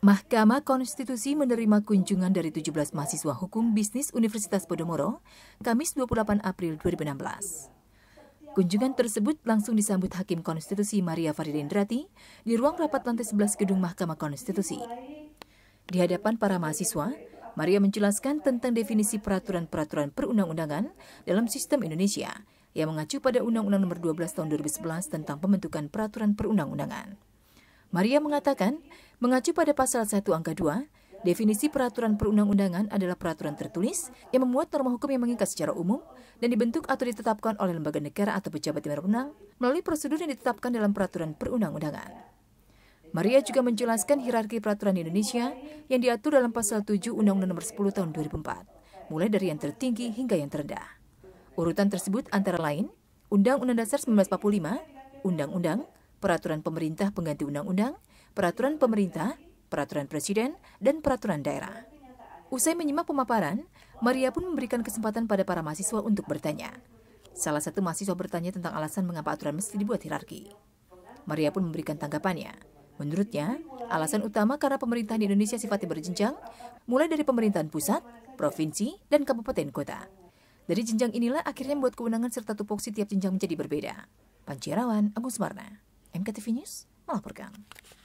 Mahkamah Konstitusi menerima kunjungan dari 17 mahasiswa hukum bisnis Universitas Podomoro, Kamis 28 April 2016. Kunjungan tersebut langsung disambut Hakim Konstitusi Maria Farida Indrati di ruang rapat lantai 11 gedung Mahkamah Konstitusi. Di hadapan para mahasiswa, Maria menjelaskan tentang definisi peraturan-peraturan perundang-undangan dalam sistem Indonesia yang mengacu pada Undang-Undang Nomor 12 Tahun 2011 tentang pembentukan peraturan perundang-undangan. Maria mengatakan, mengacu pada pasal 1 angka 2, definisi peraturan perundang-undangan adalah peraturan tertulis yang memuat norma hukum yang mengikat secara umum dan dibentuk atau ditetapkan oleh lembaga negara atau pejabat yang berwenang melalui prosedur yang ditetapkan dalam peraturan perundang-undangan. Maria juga menjelaskan hierarki peraturan Indonesia yang diatur dalam pasal 7 Undang-Undang Nomor 10 Tahun 2004, mulai dari yang tertinggi hingga yang terendah. Urutan tersebut antara lain Undang-Undang Dasar 1945, Undang-Undang, Peraturan Pemerintah Pengganti Undang-Undang, Peraturan Pemerintah, Peraturan Presiden, dan Peraturan Daerah. Usai menyimak pemaparan, Maria pun memberikan kesempatan pada para mahasiswa untuk bertanya. Salah satu mahasiswa bertanya tentang alasan mengapa aturan mesti dibuat hierarki. Maria pun memberikan tanggapannya. Menurutnya, alasan utama karena pemerintahan di Indonesia sifatnya berjenjang, mulai dari pemerintahan pusat, provinsi, dan kabupaten kota. Dari jenjang inilah akhirnya membuat kewenangan serta tupoksi tiap jenjang menjadi berbeda. Pancirawan, Agus Marna, MKTV News melaporkan.